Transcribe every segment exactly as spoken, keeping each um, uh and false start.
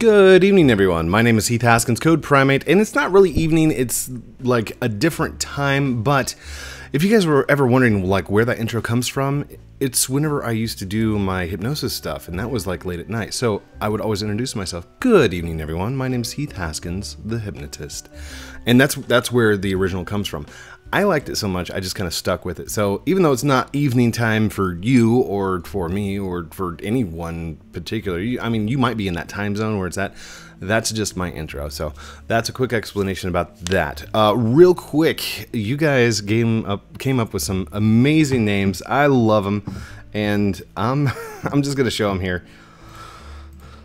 Good evening, everyone. My name is Heath Haskins, Code Primate, and it's not really evening, it's like a different time, but if you guys were ever wondering like where that intro comes from, it's whenever I used to do my hypnosis stuff, and that was like late at night, so I would always introduce myself. Good evening, everyone. My name is Heath Haskins, the hypnotist, and that's that's where the original comes from. I liked it so much, I just kind of stuck with it. So even though it's not evening time for you or for me or for anyone particular, you, I mean, you might be in that time zone where it's at. That's just my intro. So that's a quick explanation about that. Uh, real quick, you guys came up, came up with some amazing names. I love them, and I'm I'm just gonna show them here.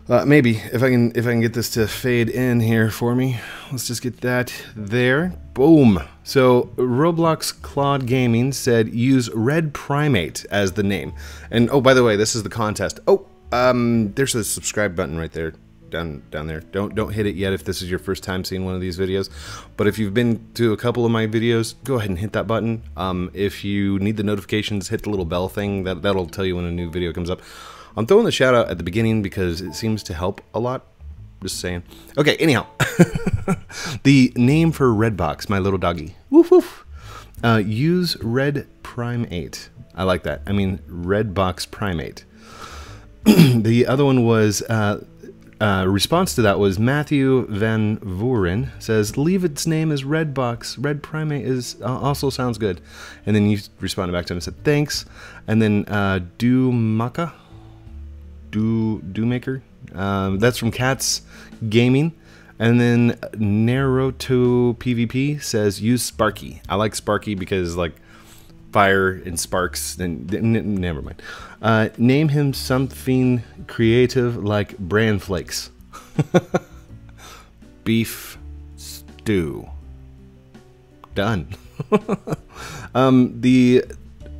Uh, maybe if I can if I can get this to fade in here for me. Let's just get that there. Boom. So Roblox Claude Gaming said use Red Primate as the name. And oh, by the way, this is the contest. Oh, um, there's a subscribe button right there, down down there. Don't don't hit it yet if this is your first time seeing one of these videos. But if you've been to a couple of my videos, go ahead and hit that button. Um, if you need the notifications, hit the little bell thing. That that'll tell you when a new video comes up. I'm throwing the shout out at the beginning because it seems to help a lot. Just saying. Okay, anyhow. The name for Redbox, my little doggy. Woof woof. Uh, use Red Prime eight. I like that. I mean, Redbox Primate. The other one was, uh, uh, response to that was Matthew Van Voren says, leave its name as Redbox. Red Primate is, uh, also sounds good. And then you responded back to him and said, thanks. And then uh, Dumaka. Do do maker, um, that's from Cats Gaming, and then Narrator P V P says use Sparky. I like Sparky because like fire and sparks. And never mind. Uh, name him something creative like Bran Flakes, beef stew. Done. um, the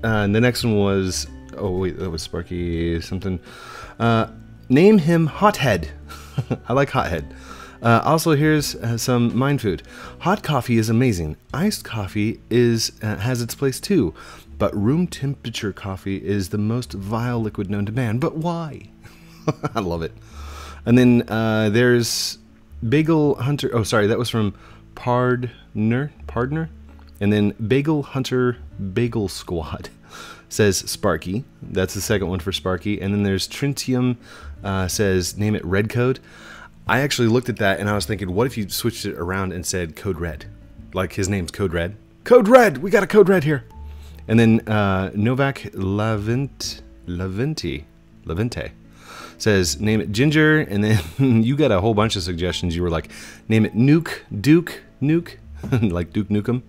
uh, the next one was oh wait that was Sparky something. Uh, name him Hothead. I like Hothead. Uh, also, here's uh, some mind food. Hot coffee is amazing. Iced coffee is uh, has its place too, but room temperature coffee is the most vile liquid known to man. But why? I love it. And then uh, there's Bagel Hunter. Oh, sorry, that was from Pardner. Pardner. And then Bagel Hunter, Bagel Squad says Sparky. That's the second one for Sparky. And then there's Trintium uh, says, name it Red Code. I actually looked at that and I was thinking, what if you switched it around and said Code Red? Like his name's Code Red. Code Red! We got a Code Red here! And then uh, Novak Lavint, Lavinte, Lavinte says, name it Ginger. And then you got a whole bunch of suggestions. You were like, name it Nuke, Duke, Nuke, like Duke Nukem.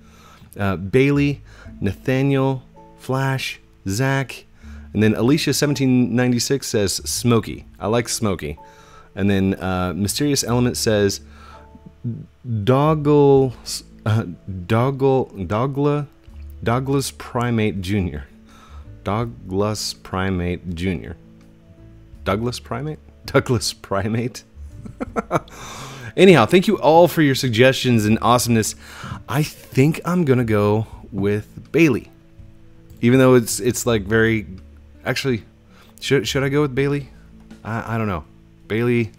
Uh, Bailey, Nathaniel, Flash, Zach, and then Alicia seventeen ninety-six says Smokey. I like Smokey. And then uh, Mysterious Element says Doggle, uh, Doggle, Dogla, Douglas Primate Junior Douglas Primate Junior Douglas Primate? Douglas Primate? Anyhow, thank you all for your suggestions and awesomeness. I think I'm gonna go with Bailey, even though it's it's like very. Actually, should should I go with Bailey? I I don't know. Bailey,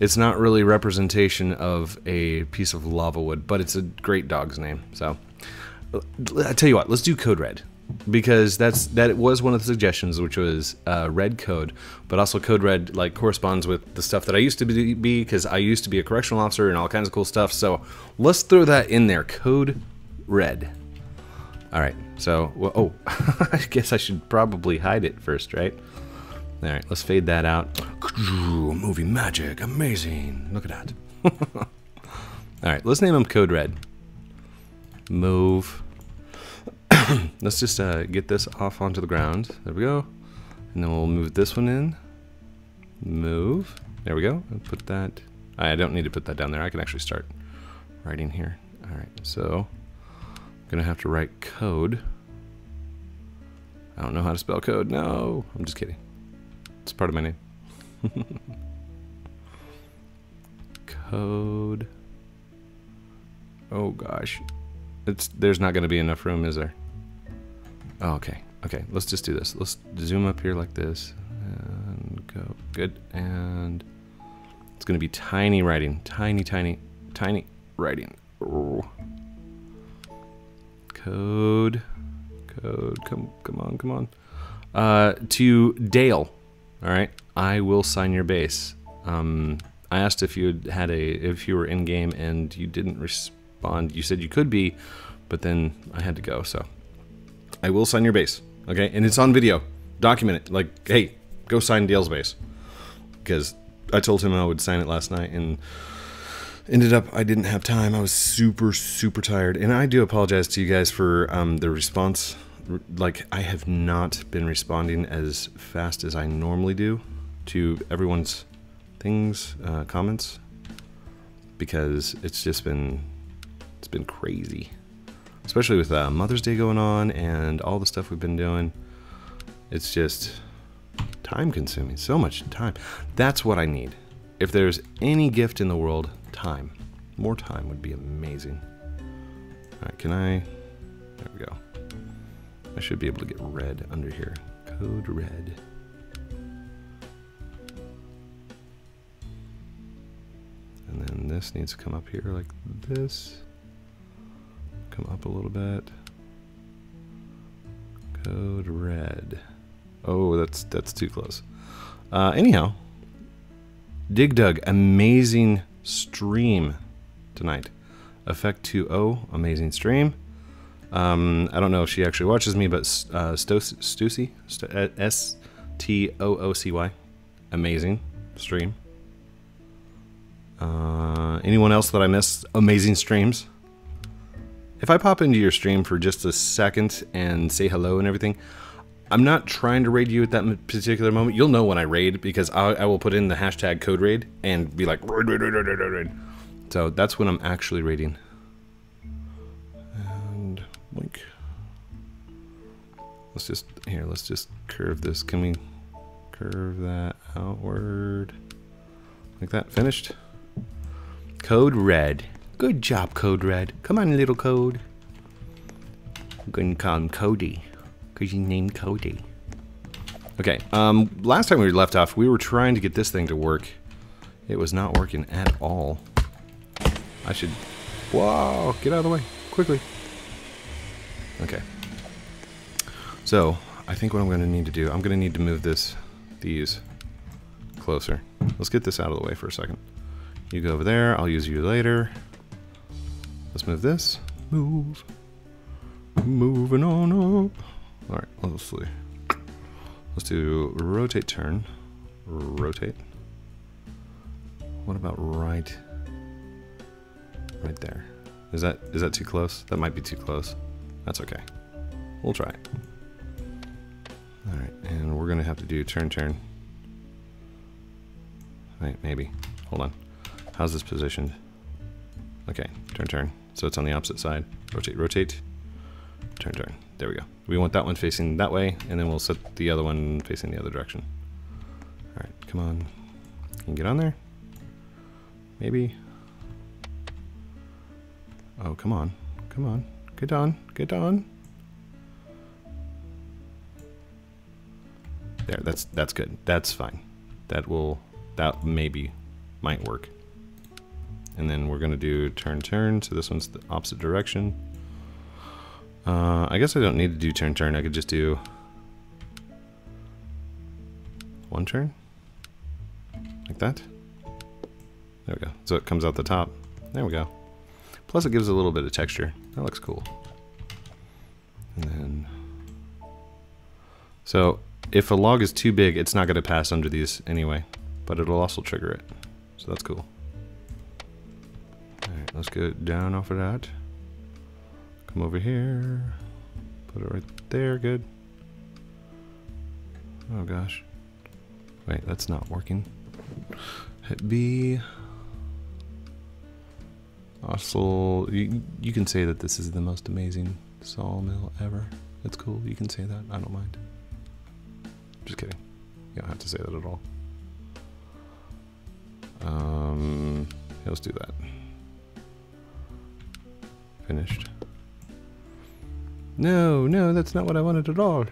it's not really representation of a piece of lava wood, but it's a great dog's name. So I tell you what, let's do Code Red, because that's that was one of the suggestions, which was uh, Red Code, but also Code Red like corresponds with the stuff that I used to be, because I used to be a correctional officer and all kinds of cool stuff, so let's throw that in there, Code Red. Alright, so, well, oh, I guess I should probably hide it first, right? Alright, let's fade that out. Movie magic, amazing, look at that. Alright, let's name him Code Red. Move. Let's just uh, get this off onto the ground. There we go. And then we'll move this one in. Move. There we go. And put that. I don't need to put that down there. I can actually start writing here. All right. So I'm going to have to write code. I don't know how to spell code. No, I'm just kidding. It's part of my name. Code. Oh, gosh. It's, there's not going to be enough room, is there? Oh, okay, okay, let's just do this. Let's zoom up here like this, and go, good, and It's going to be tiny writing. Tiny, tiny, tiny writing. Oh. Code. Code. Come, come on, come on. Uh, to Dale. All right. I will sign your base. Um, I asked if you had a, if you were in game and you didn't respond. You said you could be, but then I had to go. So I will sign your base. Okay. And it's on video. Document it. Like, hey, go sign Dale's base. Because I told him I would sign it last night and ended up, I didn't have time. I was super, super tired. And I do apologize to you guys for um, the response. Like, I have not been responding as fast as I normally do to everyone's things, uh, comments, because it's just been, it's been crazy. Especially with uh, Mother's Day going on and all the stuff we've been doing. It's just time consuming, so much time. That's what I need. If there's any gift in the world, time. More time would be amazing. All right, can I, there we go. I should be able to get red under here. Code red. And then this needs to come up here like this. Come up a little bit. Code red. Oh, that's that's too close. Uh, anyhow, Dig Dug, amazing stream tonight. Effect two oh, amazing stream. Um, I don't know if she actually watches me, but uh, Stussy, S T O O C Y, amazing stream. Uh, anyone else that I missed? Amazing streams. If I pop into your stream for just a second and say hello and everything, I'm not trying to raid you at that particular moment. You'll know when I raid because I, I will put in the hashtag code raid and be like, raid, raid, raid, raid, raid, raid. So that's when I'm actually raiding. And boink. Let's just, here, let's just curve this. Can we curve that outward? Like that, finished. Code red. Good job, Code Red. Come on, little Code. I'm gonna call him Cody, because you named Cody. Okay, um, last time we left off, we were trying to get this thing to work. It was not working at all. I should... Whoa, get out of the way, quickly. Okay. So, I think what I'm gonna need to do, I'm gonna need to move this, these, closer. Let's get this out of the way for a second. You go over there, I'll use you later. Let's move this. Move. Moving on up. All right, let's see. Let's do rotate, turn, rotate. What about right, right there? Is that is that too close? That might be too close. That's okay. We'll try it. All right, and we're gonna have to do turn, turn. All right, maybe. Hold on. How's this positioned? Okay, turn, turn. So it's on the opposite side. Rotate, rotate, turn, turn. There we go. We want that one facing that way, and then we'll set the other one facing the other direction. All right, come on. Can you get on there? Maybe. Oh, come on. Come on. Get on. Get on. There, that's that's good. That's fine. That will, that maybe might work. And then we're gonna do turn, turn, so this one's the opposite direction. Uh, I guess I don't need to do turn, turn, I could just do one turn, like that. There we go, so it comes out the top, there we go. Plus it gives a little bit of texture, that looks cool. And then, so if a log is too big, it's not gonna pass under these anyway, but it'll also trigger it, so that's cool. Alright, let's go down off of that. Come over here. Put it right there, good. Oh gosh. Wait, that's not working. Hit B. Also, you, you can say that this is the most amazing sawmill ever. It's cool, you can say that, I don't mind. Just kidding. You don't have to say that at all. Um, yeah, let's do that. Finished. No, no, that's not what I wanted at all.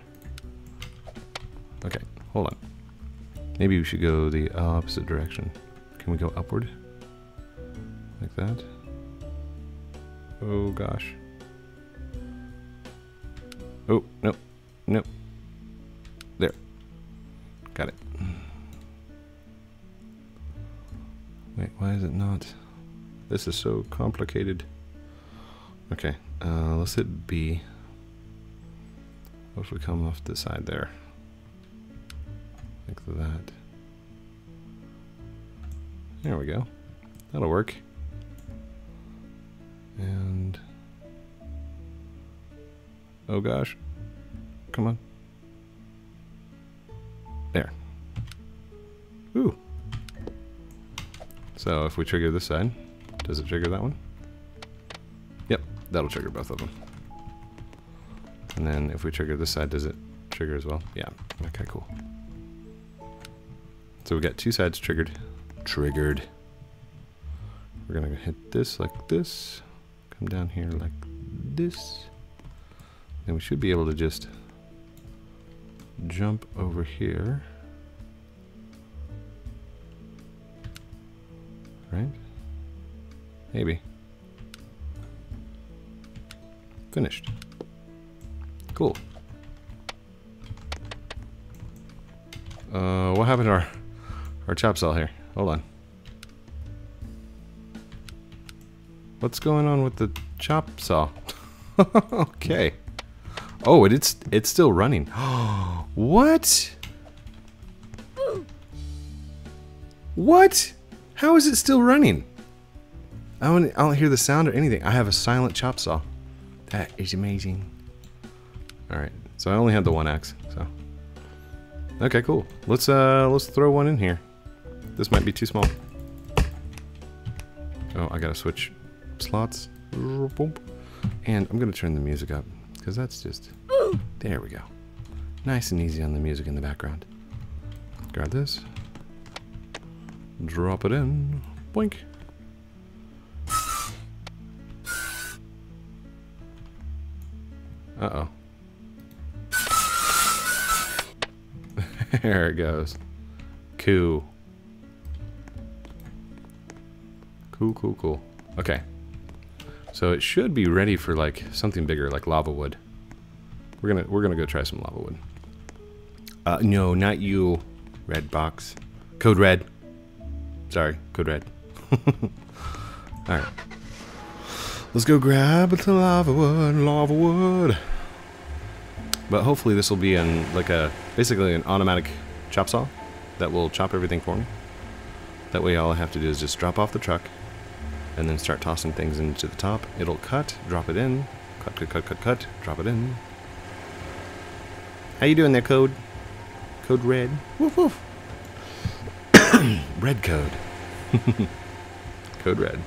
Okay, hold on. Maybe we should go the opposite direction. Can we go upward? Like that? Oh gosh. Oh, no, no. There. Got it. Wait, why is it not? This is so complicated. Okay, uh, let's hit B. What if we come off the side there? Like that. There we go. That'll work. And... oh gosh. Come on. There. Ooh. So if we trigger this side, does it trigger that one? Yep, that'll trigger both of them. And then if we trigger this side, does it trigger as well? Yeah. Okay, cool. So we got two sides triggered. Triggered. We're gonna hit this like this. Come down here like this. Then we should be able to just jump over here. Right? Maybe. Finished. Cool. Uh, what happened to our, our chop saw here? Hold on. What's going on with the chop saw? Okay. Oh, it, it's it's still running. What? What? How is it still running? I don't, I don't hear the sound or anything. I have a silent chop saw. That is amazing. All right. So I only had the one axe. So. Okay, cool. Let's uh let's throw one in here. This might be too small. Oh, I gotta switch slots. And I'm gonna turn the music up, because that's just... there we go. Nice and easy on the music in the background. Grab this. Drop it in. Boink. Uh-oh. There it goes. Cool. Cool, cool, cool. Okay. So it should be ready for like something bigger, like lava wood. We're gonna we're gonna go try some lava wood. Uh, no, not you, Red Box. Code Red. Sorry, Code Red. All right, let's go grab the lava wood, lava wood. But hopefully this will be in like a basically an automatic chop saw that will chop everything for me. That way, all I have to do is just drop off the truck. And then start tossing things into the top. It'll cut, drop it in, cut, cut, cut, cut, cut, drop it in. How you doing there, Code? Code Red. Woof, woof. Red Code. Code Red.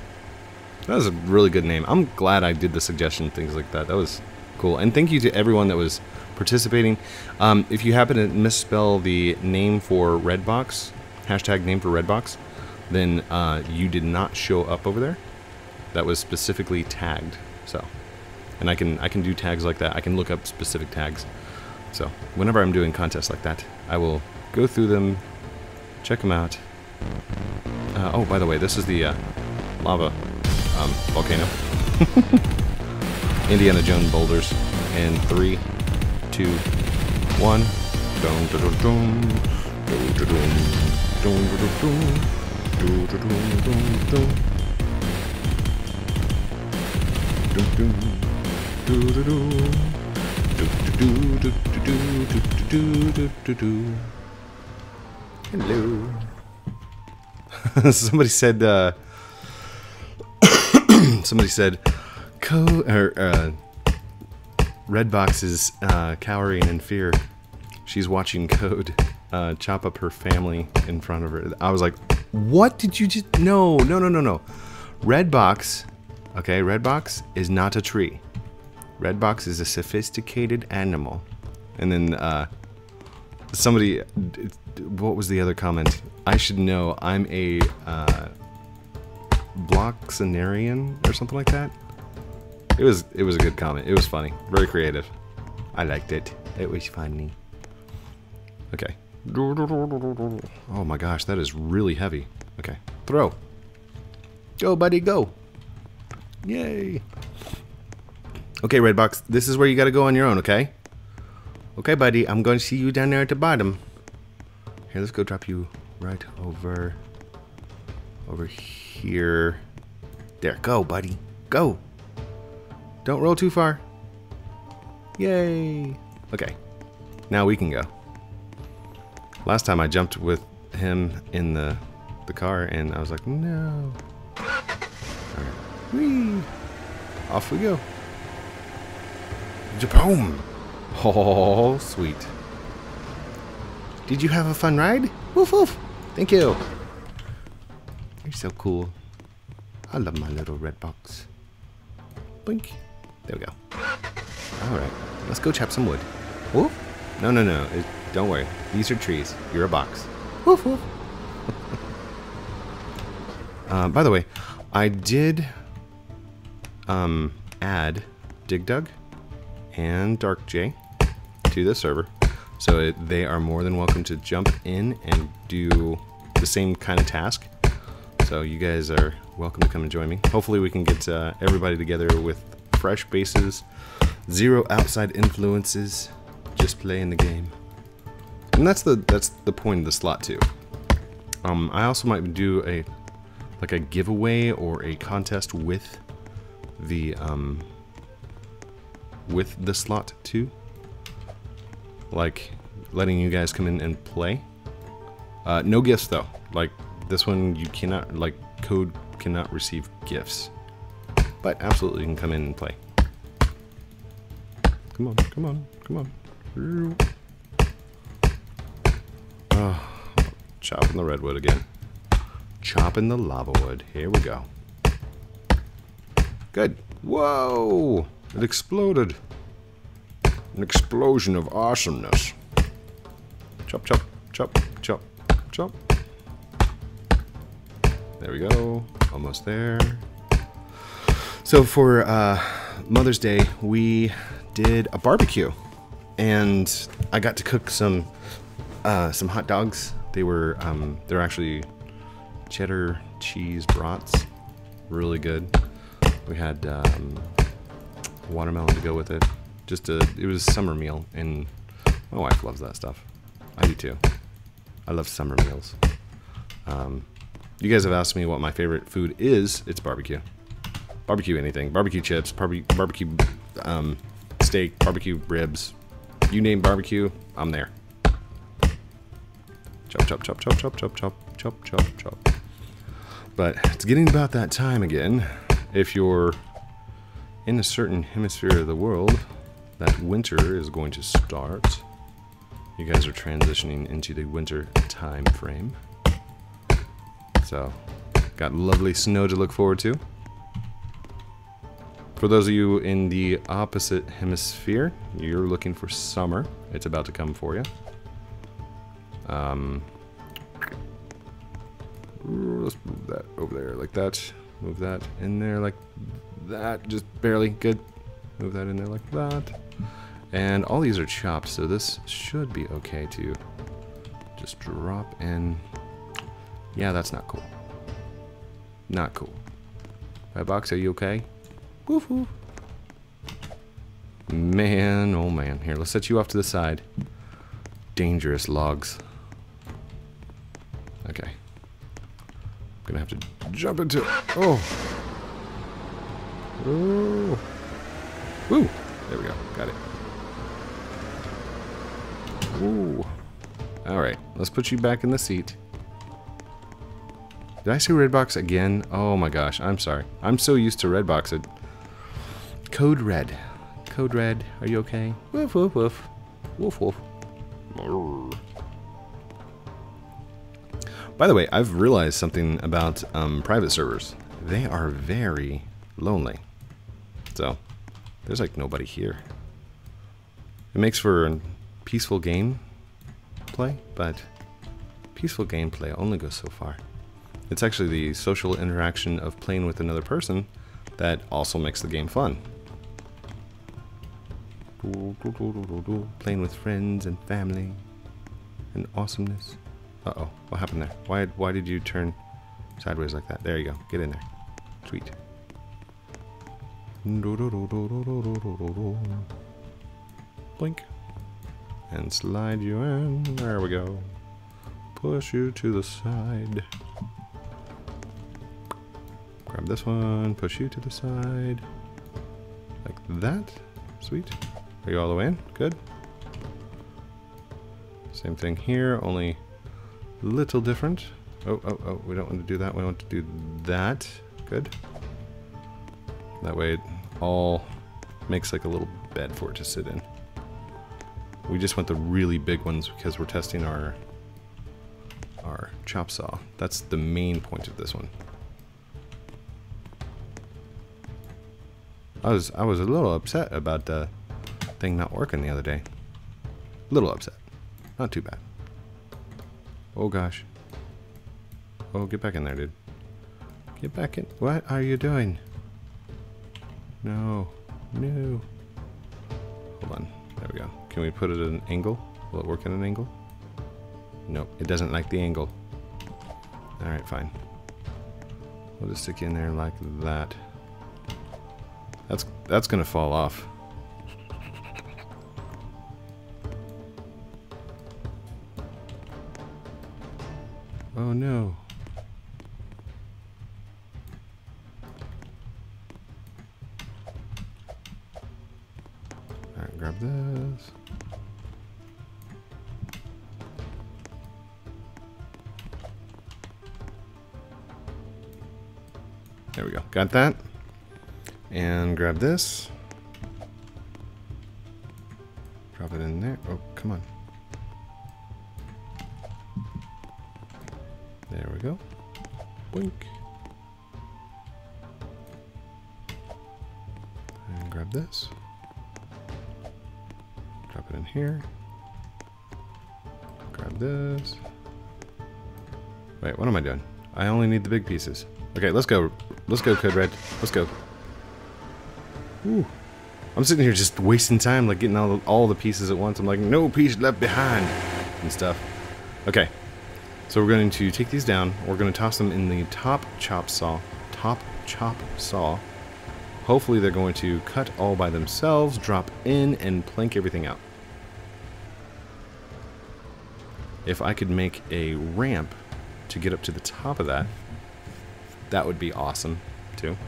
That was a really good name. I'm glad I did the suggestion, things like that. That was cool. And thank you to everyone that was participating. Um, if you happen to misspell the name for Redbox, hashtag name for Redbox, then uh, you did not show up over there. That was specifically tagged. So, and I can I can do tags like that. I can look up specific tags. So whenever I'm doing contests like that, I will go through them, check them out. Uh, oh, by the way, this is the uh, lava um, volcano. Indiana Jones boulders. And three, two, one. Dun, dun, dun, dun. Dun, dun, dun. Dun, dun, dun, dun. Hello. Somebody said, uh, somebody said, Co or uh, Redbox is uh, cowering in fear. She's watching Code uh, chop up her family in front of her. I was like, what did you just... No, no, no, no, no. Redbox, okay, Redbox is not a tree. Redbox is a sophisticated animal. And then uh, somebody... what was the other comment? I should know. I'm a uh, Bloxenarian or something like that. It was, it was a good comment. It was funny. Very creative. I liked it. It was funny. Okay. Oh my gosh, that is really heavy. Okay. Throw. Go, buddy, go. Yay. Okay, Redbox, this is where you gotta go on your own, okay? Okay, buddy, I'm gonna see you down there at the bottom. Here, let's go drop you right over... over here. There, go, buddy. Go! Don't roll too far. Yay! Okay. Now we can go. Last time I jumped with him in the, the car, and I was like, no. All right. Whee! Off we go. Jaboom! Oh, sweet. Did you have a fun ride? Woof woof! Thank you. You're so cool. I love my little red box. Boink. There we go. Alright. Let's go chop some wood. Woof! No, no, no. It, don't worry. These are trees. You're a box. Woof woof! uh, by the way, I did um, add Dig Dug and Dark J to the server, so it, they are more than welcome to jump in and do the same kind of task. So you guys are welcome to come and join me. Hopefully we can get uh, everybody together with fresh bases, zero outside influences, just playing the game. And that's the that's the point of the slot too. Um, I also might do a like a giveaway or a contest with the. Um, with the slot too, like letting you guys come in and play. Uh, no gifts though, like this one you cannot, like Code cannot receive gifts, but absolutely you can come in and play. Come on, come on, come on. Oh, chopping the redwood again. Chopping the lava wood, here we go. Good, whoa! It exploded. An explosion of awesomeness. Chop, chop, chop, chop, chop. There we go. Almost there. So for uh, Mother's Day, we did a barbecue. And I got to cook some uh, some hot dogs. They were, um, they're actually cheddar cheese brats. Really good. We had... Um, watermelon to go with it. Just a, it was a summer meal, and my wife loves that stuff. I do too. I love summer meals. Um, you guys have asked me what my favorite food is. It's barbecue. Barbecue anything. Barbecue chips, barbe barbecue um, steak, barbecue ribs. You name barbecue, I'm there. Chop, chop, chop, chop, chop, chop, chop, chop, chop, chop. But it's getting about that time again. If you're in a certain hemisphere of the world, that winter is going to start. You guys are transitioning into the winter time frame. So, got lovely snow to look forward to. For those of you in the opposite hemisphere, you're looking for summer. It's about to come for you. Um, let's move that over there like that. Move that in there like that, just barely, good. Move that in there like that. And all these are chopped, so this should be okay to just drop in. Yeah, that's not cool. Not cool. Red Box, are you okay? Woof woof. Man, oh man. Here, let's set you off to the side. Dangerous logs. Okay. I'm gonna have to jump into it. Oh. Ooh. Ooh. There we go. Got it. Ooh. Alright. Let's put you back in the seat. Did I say Redbox again? Oh my gosh. I'm sorry. I'm so used to Redbox. It... Code Red. Code Red. Are you okay? Woof, woof, woof. Woof, woof. By the way, I've realized something about um, private servers. They are very lonely. So, there's like nobody here. It makes for a peaceful game play, but peaceful gameplay only goes so far. It's actually the social interaction of playing with another person that also makes the game fun. Playing with friends and family and awesomeness. Uh-oh, what happened there? Why, why did you turn... Sideways like that. There you go. Get in there. Sweet. Blink. And slide you in. There we go. Push you to the side. Grab this one. Push you to the side. Like that. Sweet. Are you all the way in? Good. Same thing here, only a little different. Oh, oh, oh, we don't want to do that. We want to do that. Good. That way it all makes like a little bed for it to sit in. We just want the really big ones because we're testing our, our chop saw. That's the main point of this one. I was, I was a little upset about the thing not working the other day. A little upset. Not too bad. Oh gosh. Oh, get back in there, dude. Get back in. What are you doing? No. No. Hold on. There we go. Can we put it at an angle? Will it work at an angle? Nope. It doesn't like the angle. Alright, fine. We'll just stick it in there like that. That's, that's gonna fall off. Oh no. Alright, grab this. There we go. Got that. And grab this. Drop it in there. Oh, come on. There we go. Boink. And grab this. Drop it in here. Grab this. Wait, what am I doing? I only need the big pieces. Okay, let's go. Let's go, Code Red. Let's go. Ooh. I'm sitting here just wasting time, like getting all the, all the pieces at once. I'm like, no piece left behind and stuff. Okay. So we're going to take these down, we're going to toss them in the top chop saw, top chop saw. Hopefully they're going to cut all by themselves, drop in, and plank everything out. If I could make a ramp to get up to the top of that, that would be awesome, too.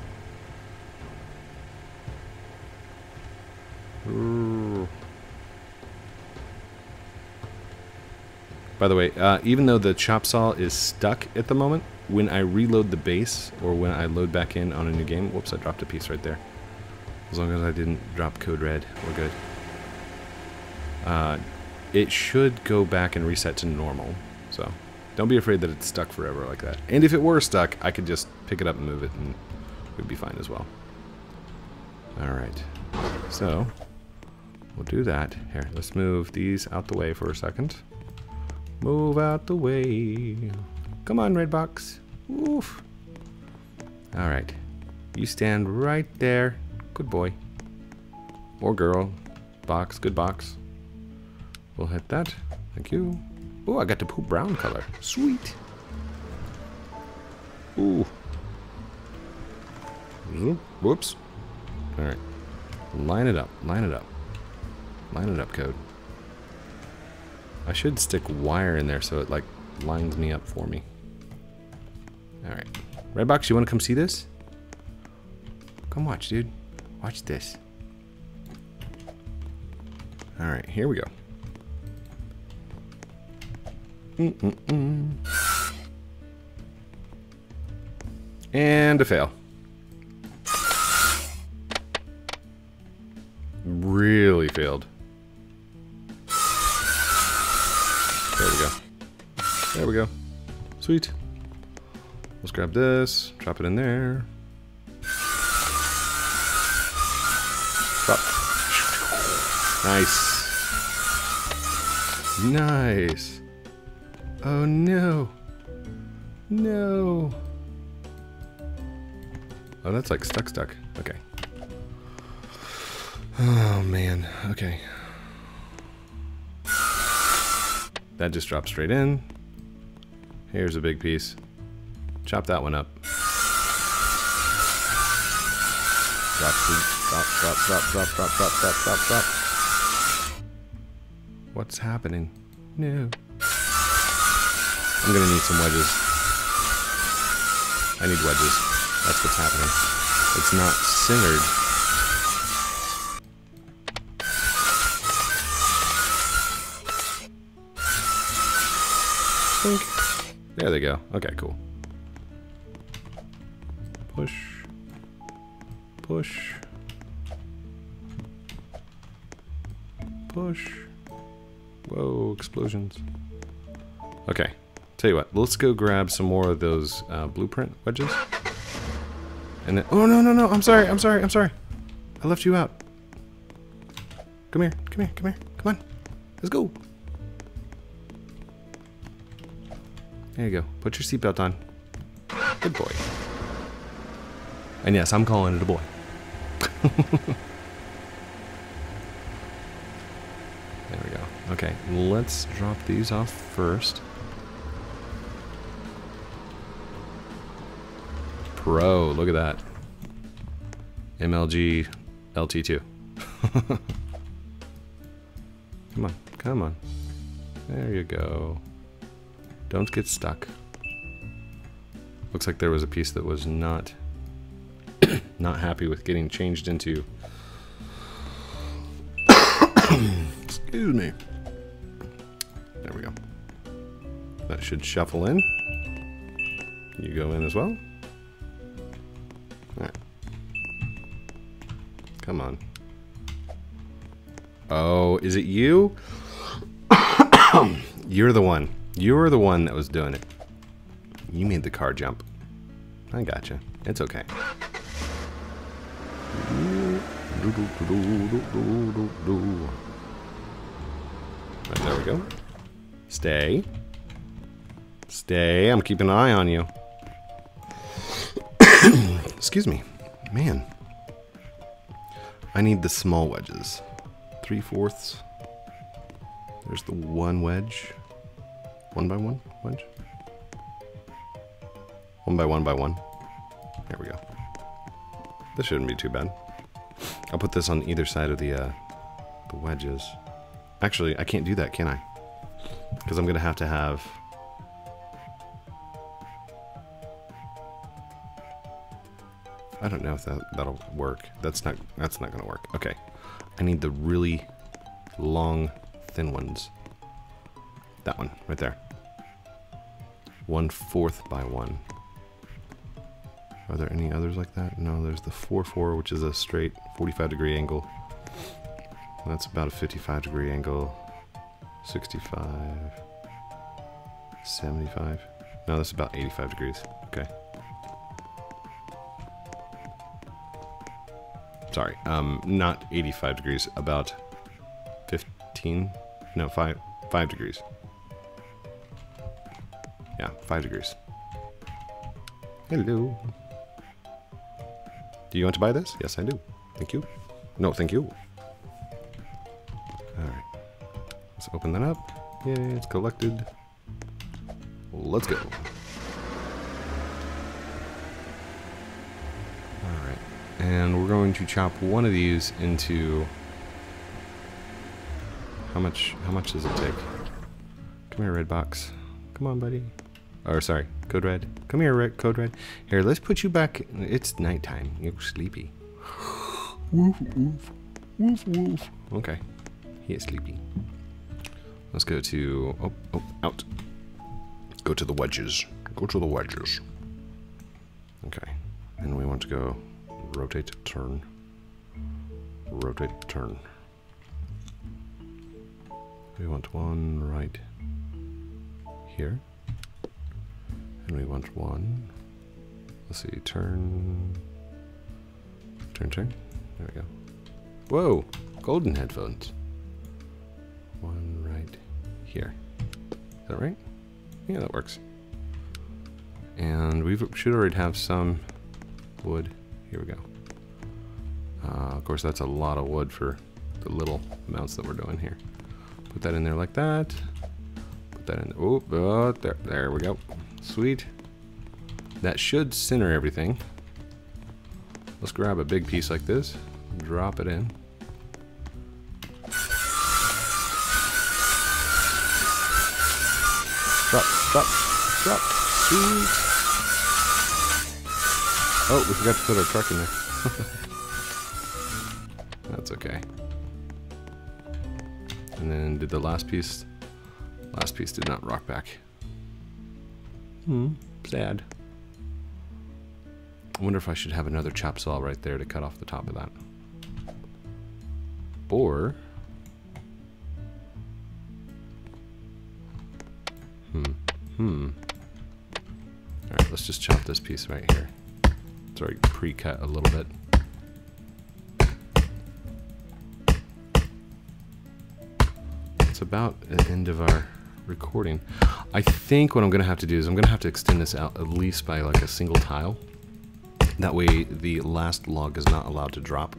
Ooh. By the way, uh, even though the chop saw is stuck at the moment, when I reload the base, or when I load back in on a new game... Whoops, I dropped a piece right there. As long as I didn't drop Code Red, we're good. Uh, it should go back and reset to normal. So, don't be afraid that it's stuck forever like that. And if it were stuck, I could just pick it up and move it, and it would be fine as well. Alright. So, we'll do that. Here, let's move these out the way for a second. Move out the way. Come on, red box. Oof. All right. You stand right there. Good boy. Or girl. Box. Good box. We'll hit that. Thank you. Ooh, I got the poop brown color. Sweet. Ooh. Whoops. All right. Line it up. Line it up. Line it up, Code. I should stick wire in there so it like lines me up for me. Alright. Redbox, you wanna come see this? Come watch, dude. Watch this. Alright, here we go. Mm-mm-mm. And a fail. Really failed. There we go. There we go. Sweet. Let's grab this. Drop it in there. Drop. Nice. Nice. Oh no. No. Oh, that's like stuck, stuck. Okay. Oh man. Okay. That just drops straight in. Here's a big piece. Chop that one up. Drop, drop, drop, drop, drop, drop, drop, drop, drop, drop. What's happening? No. I'm gonna need some wedges. I need wedges. That's what's happening. It's not centered. There they go. Okay, cool. Push. Push. Push. Whoa, explosions. Okay, tell you what, let's go grab some more of those uh, blueprint wedges. And then, oh no, no, no, I'm sorry, I'm sorry, I'm sorry. I left you out. Come here, come here, come here, come on. Let's go. There you go. Put your seatbelt on. Good boy. And yes, I'm calling it a boy. There we go. Okay, let's drop these off first. Pro, look at that. M L G L T two. Come on, come on. There you go. Don't get stuck. Looks like there was a piece that was not not happy with getting changed into excuse me. There we go. That should shuffle in. You go in as well. Alright. Come on. Oh, is it you? You're the one. You're the one that was doing it. You made the car jump. I gotcha. It's okay. Right, there we go. Stay. Stay. I'm keeping an eye on you. Excuse me. Man. I need the small wedges. Three fourths. There's the one wedge. One by one wedge. One by one by one. There we go. This shouldn't be too bad. I'll put this on either side of the uh, the wedges. Actually, I can't do that, can I? Because I'm gonna have to have. I don't know if that that'll work. That's not that's not gonna work. Okay. I need the really long, thin ones. That one right there. One fourth by one. Are there any others like that? No, there's the four four, which is a straight forty-five degree angle. That's about a fifty-five degree angle. sixty-five, seventy-five. No, that's about eighty-five degrees. Okay. Sorry, um, not eighty-five degrees, about fifteen, no, five, five degrees. Yeah, five degrees. Hello. Do you want to buy this? Yes, I do. Thank you. No, thank you. Alright. Let's open that up. Yay, it's collected. Let's go. Alright. And we're going to chop one of these into... How much, how much does it take? Come here, Red Box. Come on, buddy. Or sorry, Code Red. Come here, Red, Code Red. Here, let's put you back. It's nighttime. You're sleepy. Woof, woof. Woof, woof. Okay. He is sleepy. Let's go to... Oh, oh, out. Go to the wedges. Go to the wedges. Okay. And we want to go rotate, turn. Rotate, turn. We want one right here. And we want one. Let's see, turn. Turn, turn. There we go. Whoa! Golden headphones. One right here. Is that right? Yeah, that works. And we should already have some wood. Here we go. Uh, of course, that's a lot of wood for the little amounts that we're doing here. Put that in there like that. Put that in. Oh, oh there, there we go. Sweet. That should center everything. Let's grab a big piece like this, drop it in. Drop, drop, drop. Sweet. Oh, we forgot to put our truck in there. That's okay. And then did the last piece. Last piece did not rock back. Hmm, sad. I wonder if I should have another chop saw right there to cut off the top of that. Or... Hmm, hmm. Alright, let's just chop this piece right here. It's already pre-cut a little bit. It's about the end of our recording. I think what I'm going to have to do is I'm going to have to extend this out at least by like a single tile. That way the last log is not allowed to drop.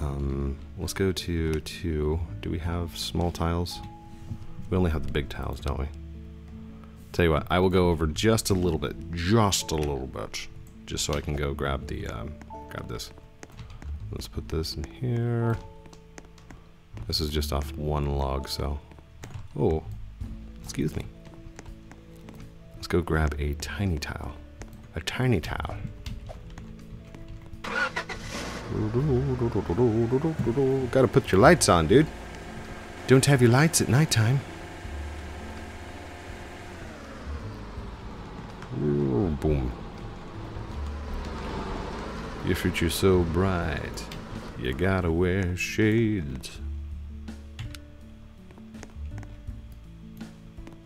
Um, let's go to two. Do we have small tiles? We only have the big tiles, don't we? Tell you what, I will go over just a little bit, just a little bit, just so I can go grab the, um, grab this. Let's put this in here. This is just off one log, so. Oh, excuse me. Let's go grab a tiny tile. A tiny tile. Gotta put your lights on, dude. Don't have your lights at nighttime. Ooh, boom. Your future's so bright. You gotta wear shades.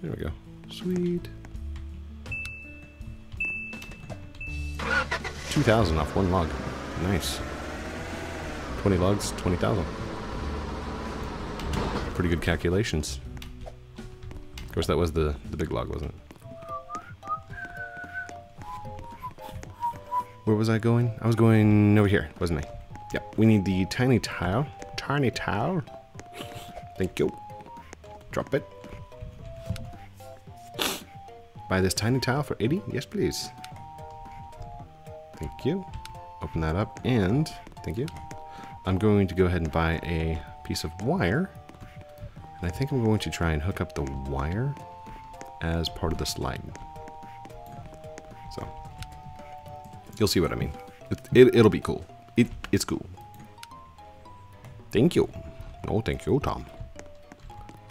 There we go. Sweet. two thousand off one log. Nice. twenty logs, twenty thousand. Pretty good calculations. Of course, that was the, the big log, wasn't it? Where was I going? I was going over here, wasn't I? Yep, we need the tiny tile. Tiny tile. Thank you. Drop it. Buy this tiny tile for eighty? Yes, please. Thank you. Open that up and thank you. I'm going to go ahead and buy a piece of wire. And I think I'm going to try and hook up the wire as part of the slide. So you'll see what I mean. It, it, it'll be cool. It, it's cool. Thank you. No, thank you, Tom.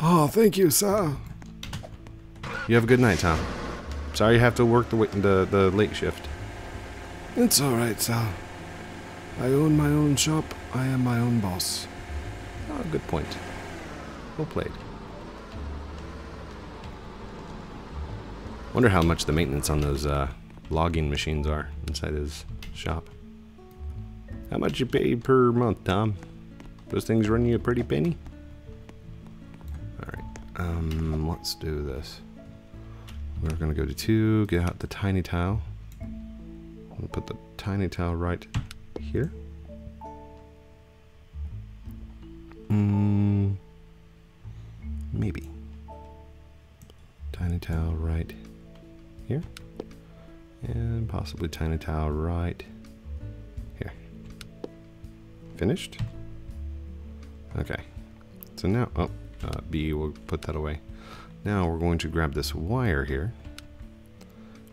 Oh, thank you, sir. You have a good night, Tom. Sorry you have to work the the, the late shift. It's alright, Sal. I own my own shop. I am my own boss. Ah, good point. Well played. Wonder how much the maintenance on those uh, logging machines are inside his shop. How much you pay per month, Tom? Those things run you a pretty penny? Alright, um, let's do this. We're gonna go to two, get out the tiny tile. We'll put the tiny tile right here. Mm, maybe. Tiny tile right here. And possibly tiny tile right here. Finished? Okay. So now, oh, uh, B, we'll put that away. Now we're going to grab this wire here.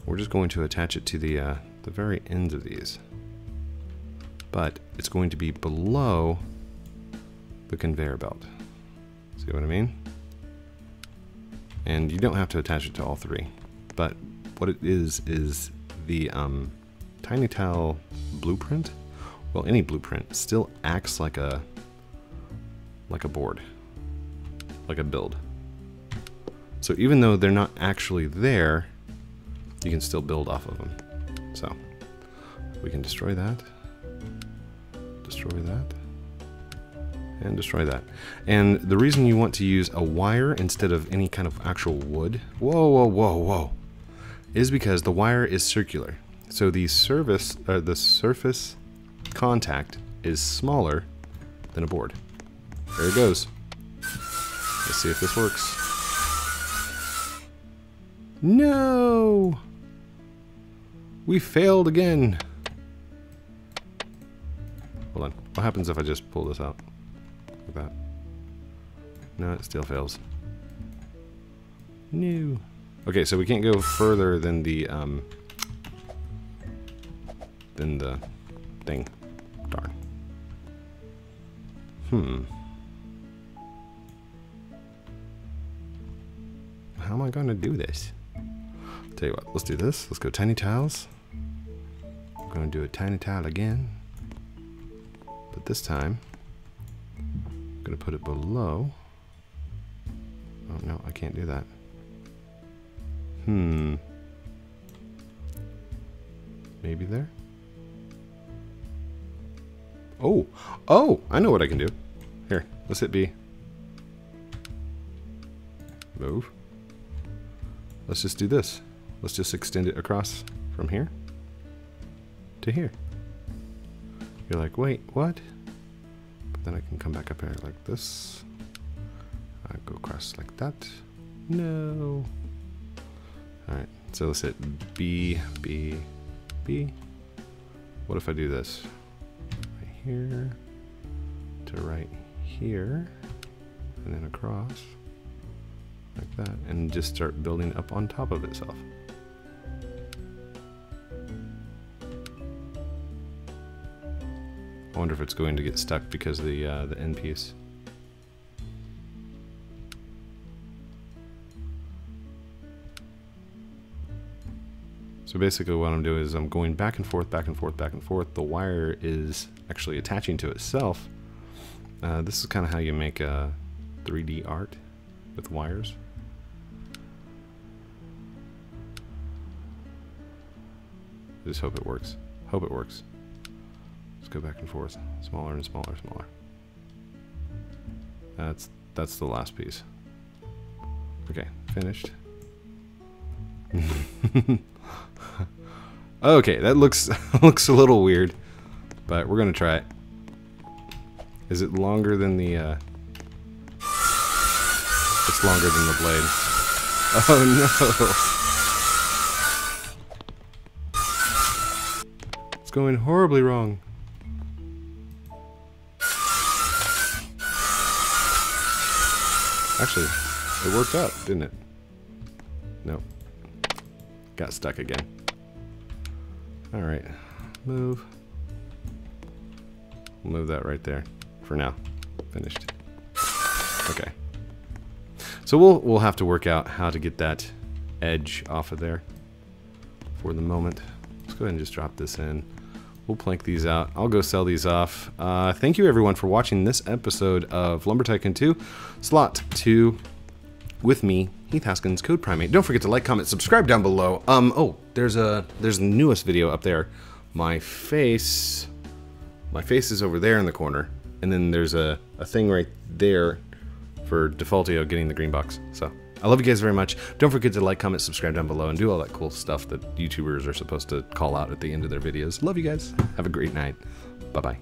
We're just going to attach it to the... Uh, the very ends of these, but it's going to be below the conveyor belt. See what I mean? And you don't have to attach it to all three, but what it is is the um, tiny tile blueprint. Well, any blueprint still acts like a like a board, like a build. So even though they're not actually there, you can still build off of them. So, we can destroy that, destroy that, and destroy that. And the reason you want to use a wire instead of any kind of actual wood, whoa, whoa, whoa, whoa, is because the wire is circular. So the surface, uh, the surface contact is smaller than a board. There it goes. Let's see if this works. No! We failed again. Hold on. What happens if I just pull this out? Like that. No, it still fails. No. Okay, so we can't go further than the, um... than the thing. Darn. Hmm. How am I going to do this? Tell you what, let's do this. Let's go tiny tiles. I'm going to do a tiny tile again. But this time, I'm going to put it below. Oh, no, I can't do that. Hmm. Maybe there? Oh! Oh! I know what I can do. Here, let's hit B. Move. Let's just do this. Let's just extend it across from here to here. You're like, wait, what? But then I can come back up here like this. I go across like that. No. All right, so let's hit B, B, B. What if I do this? Right here to right here, and then across like that, and just start building up on top of itself. I wonder if it's going to get stuck because of the uh, the end piece. So basically what I'm doing is I'm going back and forth, back and forth, back and forth. The wire is actually attaching to itself. Uh, this is kind of how you make a three D art with wires. Just hope it works. Hope it works. Let's go back and forth. Smaller and smaller, smaller. That's that's the last piece. Okay, finished. Okay, that looks looks a little weird, but we're gonna try it. Is it longer than the? Uh... It's longer than the blade. Oh no! It's going horribly wrong. Actually, it worked out, didn't it? Nope. Got stuck again. Alright. Move. Move that right there. For now. Finished. Okay. So we'll we'll have to work out how to get that edge off of there for the moment. Let's go ahead and just drop this in. We'll plank these out. I'll go sell these off. Uh, thank you everyone for watching this episode of Lumber Tycoon two, Slot two, with me, Heath Haskins, Code Primate. Don't forget to like, comment, subscribe down below. Um, oh, there's a there's the newest video up there. My face, my face is over there in the corner, and then there's a a thing right there for Defaultio getting the green box. So I love you guys very much. Don't forget to like, comment, subscribe down below, and do all that cool stuff that YouTubers are supposed to call out at the end of their videos. Love you guys. Have a great night. Bye bye.